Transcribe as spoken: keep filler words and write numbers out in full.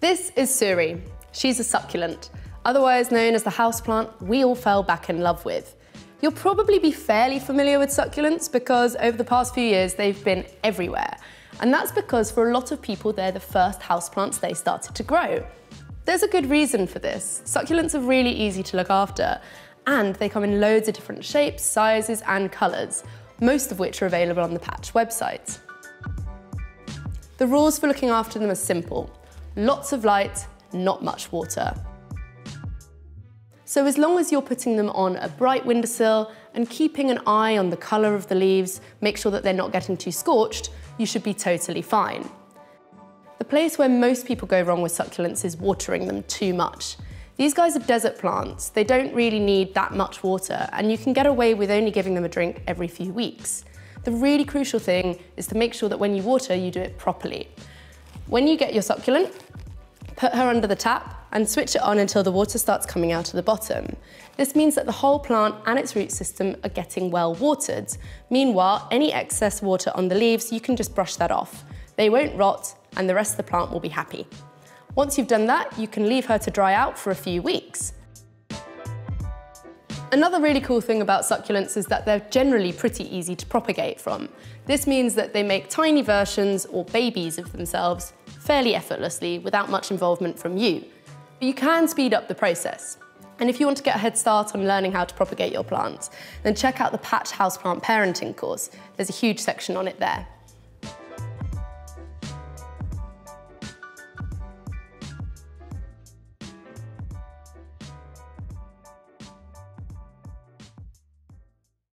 This is Suri. She's a succulent, otherwise known as the houseplant we all fell back in love with. You'll probably be fairly familiar with succulents because over the past few years they've been everywhere. And that's because for a lot of people they're the first houseplants they started to grow. There's a good reason for this. Succulents are really easy to look after and they come in loads of different shapes, sizes and colours, most of which are available on the Patch website. The rules for looking after them are simple. Lots of light, not much water. So as long as you're putting them on a bright windowsill and keeping an eye on the colour of the leaves, make sure that they're not getting too scorched, you should be totally fine. The place where most people go wrong with succulents is watering them too much. These guys are desert plants. They don't really need that much water, and you can get away with only giving them a drink every few weeks. The really crucial thing is to make sure that when you water, you do it properly. When you get your succulent, put her under the tap, and switch it on until the water starts coming out of the bottom. This means that the whole plant and its root system are getting well watered. Meanwhile, any excess water on the leaves, you can just brush that off. They won't rot and the rest of the plant will be happy. Once you've done that, you can leave her to dry out for a few weeks. Another really cool thing about succulents is that they're generally pretty easy to propagate from. This means that they make tiny versions or babies of themselves fairly effortlessly without much involvement from you. But you can speed up the process. And if you want to get a head start on learning how to propagate your plants, then check out the Patch Houseplant Parenting course. There's a huge section on it there.